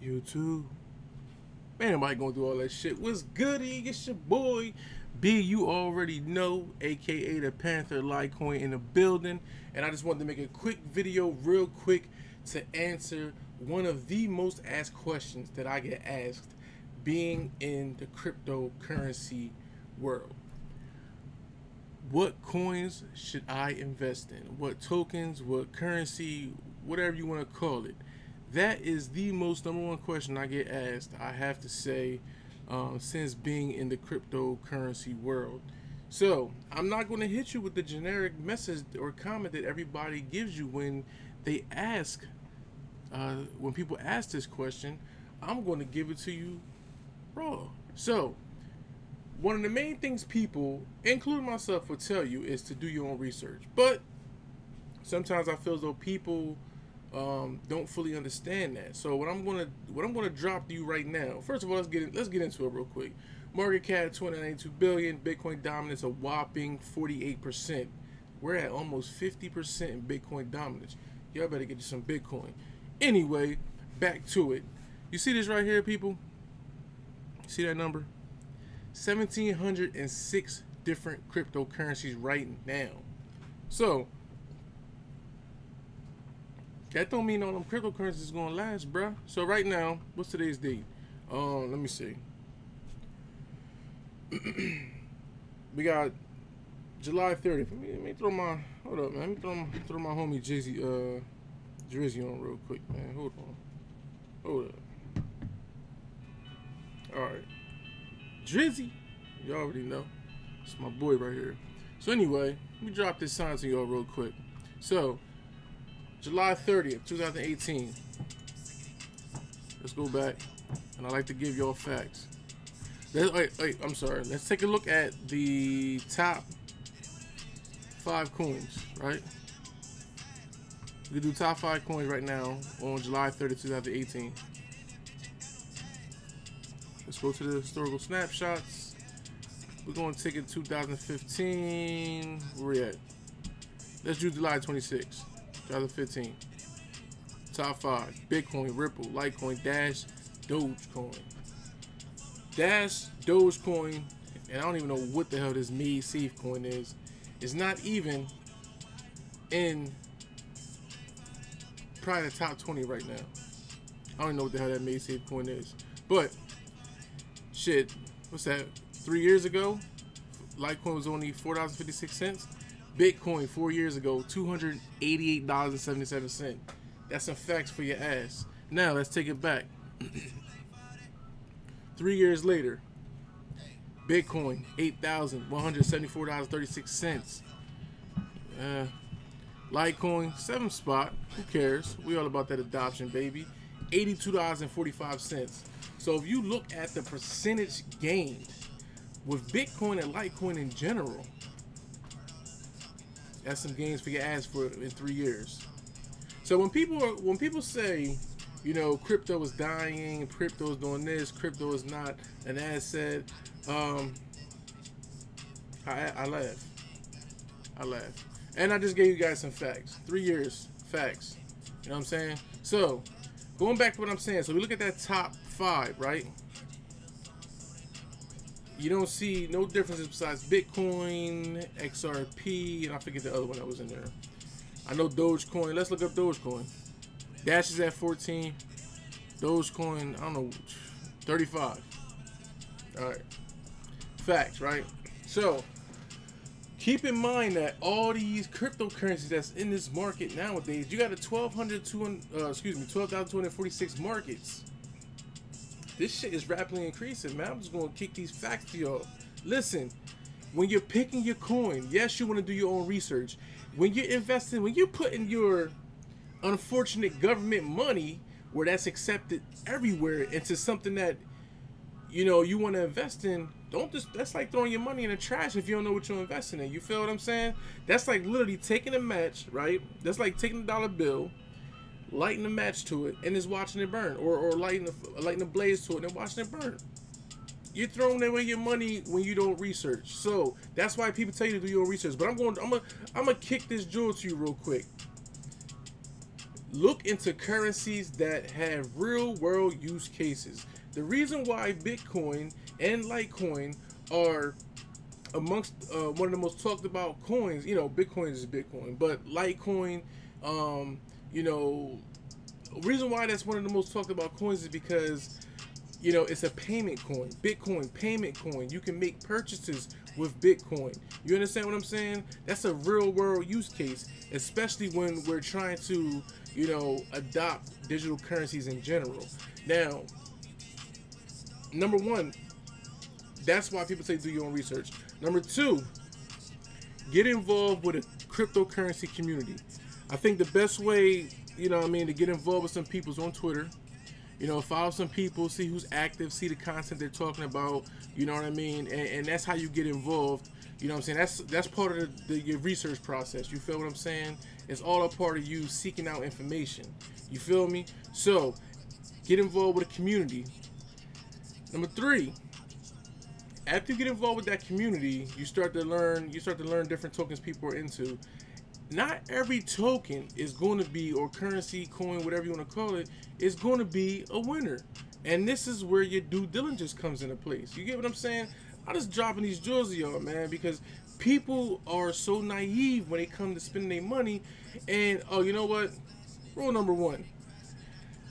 You too. Man, am I gonna do all that shit? What's goody? It's your boy B, you already know, aka the Panther Litecoin in the building, and I just wanted to make a quick video real quick to answer one of the most asked questions that I get asked being in the cryptocurrency world. What coins should I invest in? What tokens, what currency, whatever you want to call it. That is the most number one question I get asked, I have to say, since being in the cryptocurrency world. So I'm not going to hit you with the generic message or comment that everybody gives you when they ask, when people ask this question. I'm going to give it to you raw. So one of the main things people, including myself, will tell you is to do your own research. But sometimes I feel as though people don't fully understand that. So what I'm gonna drop to you right now. First of all, let's get into it real quick. Market cap 292 billion. Bitcoin dominance a whopping 48%. We're at almost 50% in Bitcoin dominance. Y'all better get you some Bitcoin. Anyway, back to it. You see this right here, people? See that number? 1,706 different cryptocurrencies right now. So that don't mean all them cryptocurrencies is gonna last, bruh. So right now, what's today's date? Let me see. We got July 30th. Let me throw my, hold up, man. Let me throw my homie Jizzy, Drizzy on real quick, man. Hold on. Hold up. All right, Drizzy, you already know, it's my boy right here. So anyway, let me drop this sign to y'all real quick. So, July 30th, 2018. Let's go back, and I like to give y'all facts. Let's take a look at the top 5 coins, right? We can do top 5 coins right now on July 30th, 2018. Let's go to the historical snapshots. We're going to take it 2015. Where we at? Let's do July 26, 2015. Top 5. Bitcoin, Ripple, Litecoin, Dash, Dogecoin. Dash, Dogecoin, and I don't even know what the hell this Meeseeks coin is. It's not even in probably the top 20 right now. I don't know what the hell that Meeseeks coin is. But shit, what's that? 3 years ago, Litecoin was only $4.56. Bitcoin 4 years ago, $288.77. That's some facts for your ass. Now let's take it back. 3 years later, Bitcoin $8,174.36. Litecoin 7th spot. Who cares? We all about that adoption, baby. $82.45. So if you look at the percentage gained with Bitcoin and Litecoin in general, that's some gains for your ass for in 3 years. So when people say, you know, crypto is dying, crypto is doing this, crypto is not an asset, I laugh. I laugh. And I just gave you guys some facts. 3 years, facts. You know what I'm saying? So going back to what I'm saying, so we look at that top 5, right? You don't see no differences besides Bitcoin, XRP, and I forget the other one that was in there. I know Dogecoin. Let's look up Dogecoin. Dash is at 14. Dogecoin, I don't know, 35. All right. Facts, right? So keep in mind that all these cryptocurrencies that's in this market nowadays, you got a 12,246 markets. This shit is rapidly increasing, man. I'm just gonna kick these facts to y'all. Listen, when you're picking your coin, yes, you wanna do your own research. When you're investing, when you're putting your unfortunate government money where that's accepted everywhere into something that, you know, you wanna invest in, don't just, that's like throwing your money in the trash if you don't know what you're investing in. You feel what I'm saying? That's like literally taking a match, right? That's like taking a dollar bill, lighting a match to it and just watching it burn, or lighting a blaze to it and watching it burn. You're throwing away your money when you don't research. So that's why people tell you to do your own research. But I'm gonna kick this jewel to you real quick. Look into currencies that have real world use cases. The reason why Bitcoin and Litecoin are amongst one of the most talked about coins, you know, Bitcoin is Bitcoin, but Litecoin, you know, reason why that's one of the most talked about coins is because, you know, it's a payment coin. Bitcoin, payment coin. You can make purchases with Bitcoin. You understand what I'm saying? That's a real world use case, especially when we're trying to, you know, adopt digital currencies in general. Now, number one, that's why people say do your own research. Number two, get involved with a cryptocurrency community. I think the best way, you know what I mean, to get involved with some people's on Twitter. You know, follow some people, see who's active, see the content they're talking about, you know what I mean? And that's how you get involved, you know what I'm saying? That's part of your research process, you feel what I'm saying? It's all a part of you seeking out information, you feel me? So, get involved with a community. Number three, after you get involved with that community, you start to learn different tokens people are into. Not every token is going to be, or currency, coin, whatever you want to call it, is going to be a winner. And this is where your due diligence comes into place. You get what I'm saying? I'm just dropping these jewels to y'all, man, because people are so naive when they come to spending their money. And, oh, you know what? Rule number one,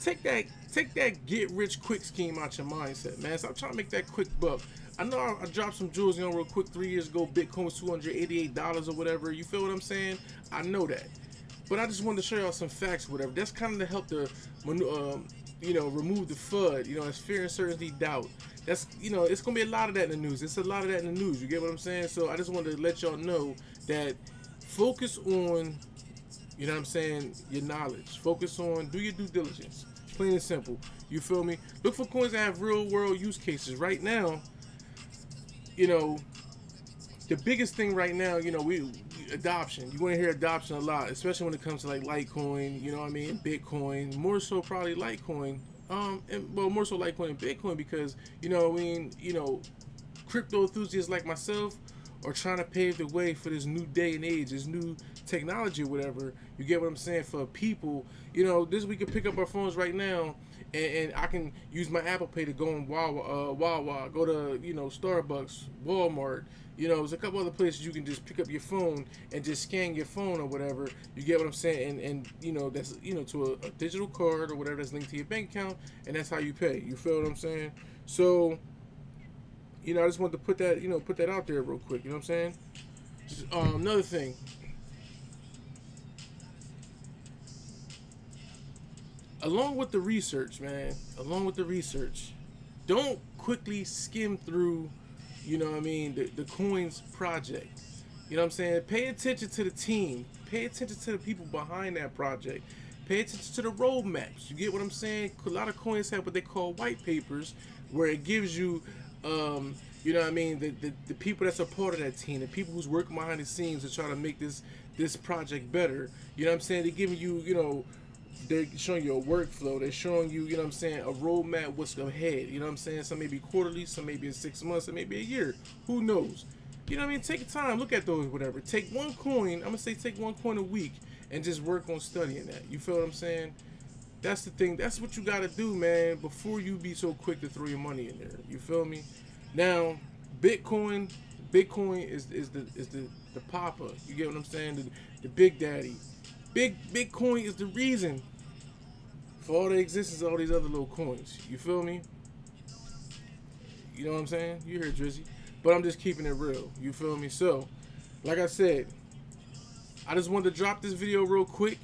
take that get-rich-quick scheme out your mindset, man. Stop trying to make that quick buck. I know I dropped some jewels, you know, real quick 3 years ago. Bitcoin was $288 or whatever. You feel what I'm saying? I know that, but I just wanted to show y'all some facts, or whatever. That's kind of to help to, you know, remove the FUD. You know, it's fear, uncertainty, doubt. That's, you know, it's gonna be a lot of that in the news. It's a lot of that in the news. You get what I'm saying? So I just wanted to let y'all know that focus on, you know what I'm saying, your knowledge. Focus on, do your due diligence. Plain and simple. You feel me? Look for coins that have real world use cases. Right now, you know, the biggest thing right now, you know, adoption. You want to hear adoption a lot, especially when it comes to like Litecoin, you know what I mean, Bitcoin, more so probably Litecoin, and well, more so Litecoin and Bitcoin, because, you know, I mean, you know, crypto enthusiasts like myself are trying to pave the way for this new day and age, this new technology or whatever. You get what I'm saying? For people, you know, this we can pick up our phones right now, and I can use my Apple Pay to go on Wawa, go to, you know, Starbucks, Walmart, you know, there's a couple other places you can just pick up your phone and just scan your phone or whatever. You get what I'm saying? And you know, that's, you know, to a digital card or whatever that's linked to your bank account, and that's how you pay. You feel what I'm saying? So, you know, I just wanted to put that out there real quick. You know what I'm saying? Another thing. Along with the research, man, along with the research, don't quickly skim through, you know what I mean, the coins project. You know what I'm saying? Pay attention to the team. Pay attention to the people behind that project. Pay attention to the roadmaps. You get what I'm saying? A lot of coins have what they call white papers, where it gives you, you know what I mean, the people that's a part of that team, the people who's working behind the scenes to try to make this project better. You know what I'm saying? They're giving you, you know, they're showing you a workflow. They're showing you, you know what I'm saying, a roadmap, what's ahead. You know what I'm saying? Some may be quarterly, some may be in 6 months, some may be a year. Who knows? You know what I mean? Take time. Look at those, whatever. Take one coin. I'm going to say take one coin a week and just work on studying that. You feel what I'm saying? That's the thing. That's what you got to do, man, before you be so quick to throw your money in there. You feel me? Now, Bitcoin is the papa. You get what I'm saying? The big daddy. Bitcoin is the reason for all the existence of all these other little coins. You feel me? You know what I'm saying? You hear Drizzy. But I'm just keeping it real. You feel me? So, like I said, I just wanted to drop this video real quick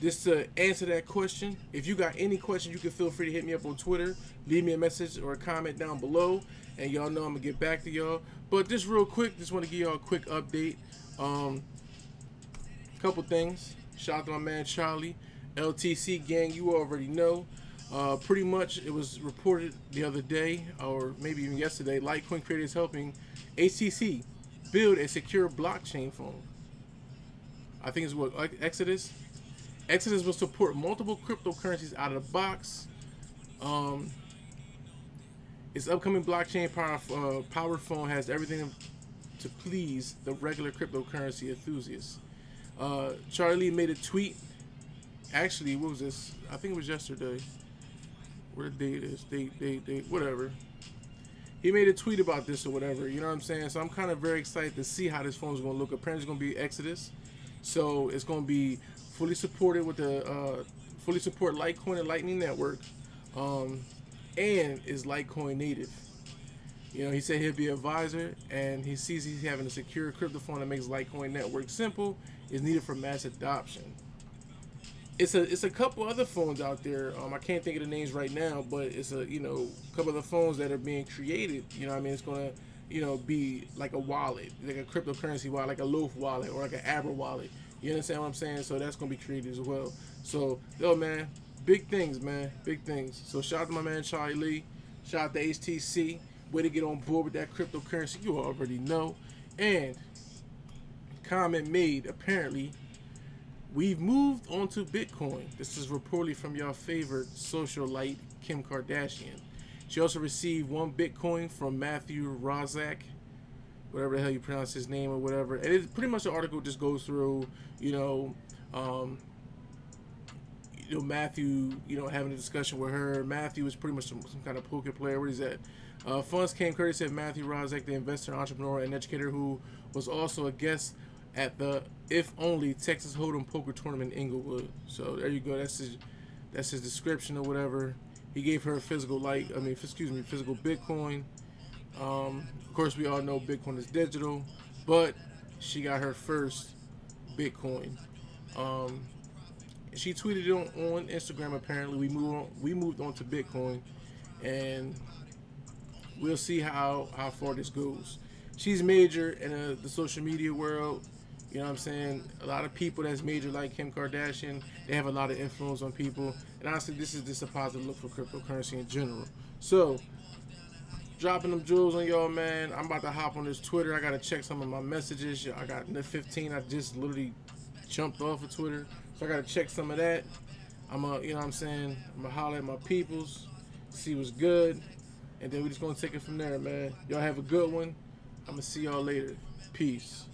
just to answer that question. If you got any questions, you can feel free to hit me up on Twitter. Leave me a message or a comment down below. And y'all know I'm going to get back to y'all. But just real quick, just want to give y'all a quick update. Couple things. Shout out to my man Charlie, LTC gang, you already know. Pretty much it was reported the other day, or maybe even yesterday, Litecoin creators helping HTC build a secure blockchain phone. I think it's what, Exodus? Exodus will support multiple cryptocurrencies out of the box. Its upcoming blockchain power phone has everything to please the regular cryptocurrency enthusiasts. Charlie Lee made a tweet Actually, what was this? I think it was yesterday. What day it is? They, whatever. He made a tweet about this or whatever, you know what I'm saying? So I'm kind of very excited to see how this phone's going to look. Apparently it's going to be Exodus. So it's going to be fully supported with the, fully support Litecoin and Lightning Network. And is Litecoin native. You know, he said he'll be an advisor, and he sees he's having a secure crypto phone that makes Litecoin network simple, is needed for mass adoption. It's a couple other phones out there. I can't think of the names right now, but it's a, you know, couple of the phones that are being created. You know what I mean? It's gonna, you know, be like a wallet, like a cryptocurrency wallet, like a Loaf wallet or like an Abra wallet. You understand what I'm saying? So that's gonna be created as well. So yo man, big things, man, big things. So shout out to my man Charlie Lee, shout out to HTC, way to get on board with that cryptocurrency. You already know. And comment made apparently. We've moved on to Bitcoin. This is reportedly from your favorite socialite, Kim Kardashian. She also received 1 Bitcoin from Matthew Rozak, whatever the hell you pronounce his name or whatever. And it's pretty much the article just goes through, you know Matthew, you know, having a discussion with her. Matthew is pretty much some kind of poker player. Where he's at. Funds came courtesy of Matthew Rozak, the investor, entrepreneur, and educator who was also a guest at the If Only Texas Hold'em Poker Tournament in Inglewood. So there you go. That's his description or whatever. He gave her physical Bitcoin. Of course, we all know Bitcoin is digital, but she got her first Bitcoin. She tweeted it on Instagram. Apparently, we moved on to Bitcoin, and we'll see how far this goes. She's major in the social media world. You know what I'm saying? A lot of people that's major like Kim Kardashian, they have a lot of influence on people. And honestly, this is just a positive look for cryptocurrency in general. So, dropping them jewels on y'all, man. I'm about to hop on this Twitter. I got to check some of my messages. I got Net 15. I just literally jumped off of Twitter. So I got to check some of that. You know what I'm saying? I'm going to holler at my peoples, see what's good. And then we're just going to take it from there, man. Y'all have a good one. I'm going to see y'all later. Peace.